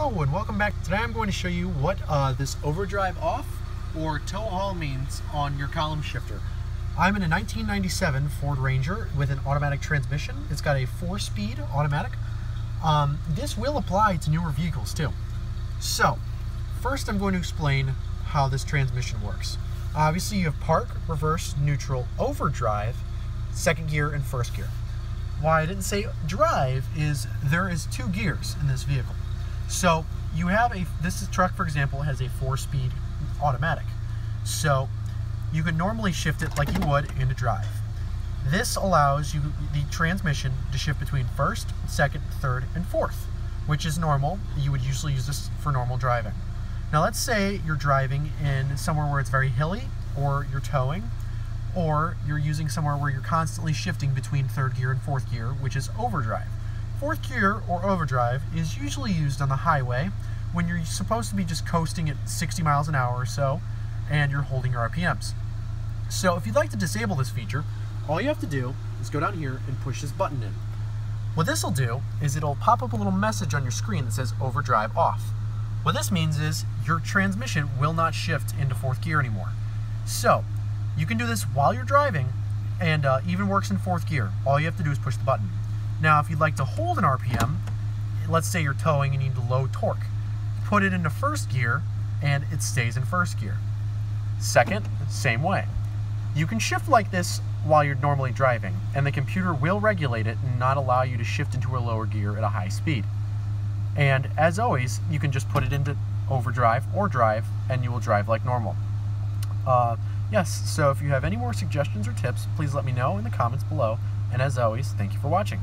Hello and welcome back. Today I'm going to show you what this overdrive off or tow haul means on your column shifter. I'm in a 1997 Ford Ranger with an automatic transmission. It's got a 4-speed automatic. This will apply to newer vehicles too. So first I'm going to explain how this transmission works. Obviously you have park, reverse, neutral, overdrive, second gear, and first gear. Why I didn't say drive is there is 2 gears in this vehicle. So you have this truck, for example, has a 4-speed automatic. So you can normally shift it like you would in a drive. This allows you, the transmission, to shift between first, second, third, and fourth, which is normal. You would usually use this for normal driving. Now let's say you're driving in somewhere where it's very hilly, or you're towing, or you're using somewhere where you're constantly shifting between third gear and fourth gear, which is overdrive. Fourth gear or overdrive is usually used on the highway when you're supposed to be just coasting at 60 miles an hour or so and you're holding your RPMs. So if you'd like to disable this feature, all you have to do is go down here and push this button in. What this will do is it'll pop up a little message on your screen that says overdrive off. What this means is your transmission will not shift into fourth gear anymore. So you can do this while you're driving and even works in fourth gear. All you have to do is push the button. Now, if you'd like to hold an RPM, let's say you're towing and you need low torque, put it into first gear and it stays in first gear. Second, same way. You can shift like this while you're normally driving, and the computer will regulate it and not allow you to shift into a lower gear at a high speed. And as always, you can just put it into overdrive or drive and you will drive like normal. Yes, so if you have any more suggestions or tips, please let me know in the comments below. And as always, thank you for watching.